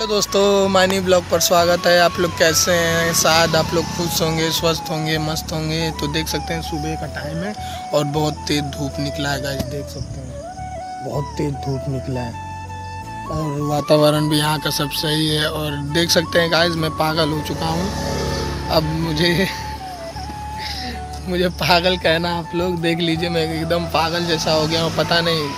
Hello दोस्तों, Mayani blog पर स्वागत है। आप लोग कैसे हैं? शायद आप लोग खुश होंगे, स्वस्थ होंगे, मस्त होंगे। तो देख सकते हैं सुबह का टाइम है और बहुत तेज़ धूप निकला है गाइस। देख सकते हैं बहुत तेज़ धूप निकला है और वातावरण भी यहाँ का सब सही है। और देख सकते हैं गाइस, मैं पागल हो चुका हूँ। अब मुझे पागल कहना आप लोग देख लीजिए, मैं एकदम पागल जैसा हो गया हूँ। पता नहीं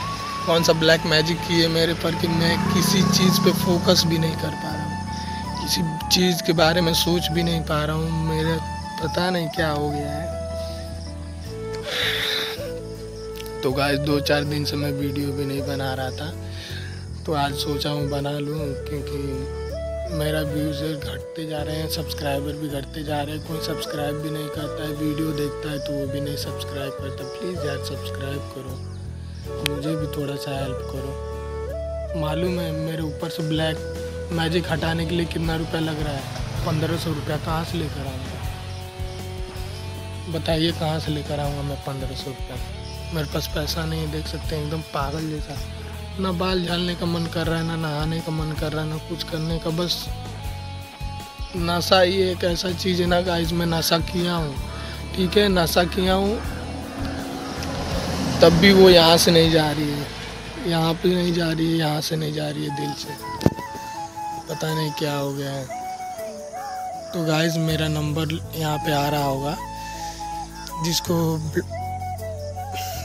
कौन सा ब्लैक मैजिक की है मेरे पर कि मैं किसी चीज़ पे फोकस भी नहीं कर पा रहा हूँ, किसी चीज़ के बारे में सोच भी नहीं पा रहा हूँ। मेरे पता नहीं क्या हो गया है। तो गाइस, 2-4 दिन से मैं वीडियो भी नहीं बना रहा था, तो आज सोचा हूँ बना लूँ, क्योंकि मेरा व्यूज़ घटते जा रहे हैं, सब्सक्राइबर भी घटते जा रहे हैं। कोई सब्सक्राइब भी नहीं करता है, वीडियो देखता है तो वो भी नहीं सब्सक्राइब करता। प्लीज़ यार, सब्सक्राइब करो, मुझे भी थोड़ा सा हेल्प करो। मालूम है मेरे ऊपर से ब्लैक मैजिक हटाने के लिए कितना रुपया लग रहा है। 1500 रुपया कहाँ से लेकर आऊँगा? बताइए, कहाँ से लेकर आऊँगा मैं 1500 रुपया? मेरे पास पैसा नहीं है। देख सकते हैं एकदम पागल जैसा, ना बाल झालने का मन कर रहा है, ना नहाने का मन कर रहा है, ना कुछ करने का। बस नशा ही एक ऐसा चीज़ है ना गाइस, मैं नशा किया हूँ, ठीक है, नशा किया हूँ, तब भी वो यहाँ से नहीं जा रही है, यहाँ पे नहीं जा रही है, यहाँ से नहीं जा रही है, दिल से। पता नहीं क्या हो गया है। तो गाइस, मेरा नंबर यहाँ पे आ रहा होगा, जिसको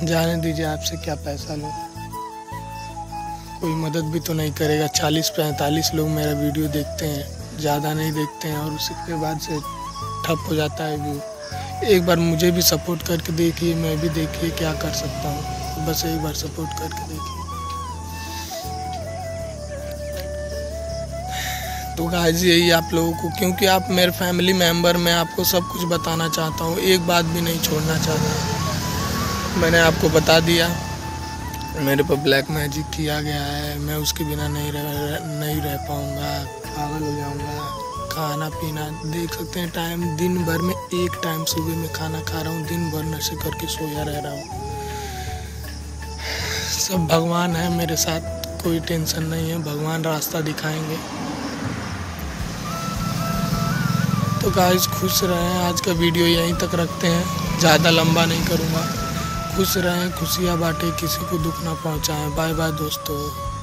जाने दीजिए। आपसे क्या पैसा लूँ, कोई मदद भी तो नहीं करेगा। 40-45 लोग मेरा वीडियो देखते हैं, ज़्यादा नहीं देखते हैं, और उसके बाद से ठप हो जाता है व्यू। एक बार मुझे भी सपोर्ट करके देखिए, मैं भी देखिए क्या कर सकता हूँ। बस एक बार सपोर्ट करके देखिए। तो गाइस, यही आप लोगों को, क्योंकि आप मेरे फैमिली मेम्बर, मैं आपको सब कुछ बताना चाहता हूँ, एक बात भी नहीं छोड़ना चाहता। मैंने आपको बता दिया, मेरे पर ब्लैक मैजिक किया गया है, मैं उसके बिना नहीं रह पाऊँगा, पागल हो जाऊँगा। खाना पीना देख सकते हैं, टाइम दिन भर में एक टाइम सुबह में खाना खा रहा हूँ, दिन भर नशे करके सोया रह रहा हूँ। सब भगवान है मेरे साथ, कोई टेंशन नहीं है, भगवान रास्ता दिखाएंगे। तो गाइस, खुश रहें। आज का वीडियो यहीं तक रखते हैं, ज़्यादा लंबा नहीं करूँगा। खुश रहें, खुशियाँ बांटें, किसी को दुख ना पहुँचाएं। बाय बाय दोस्तों।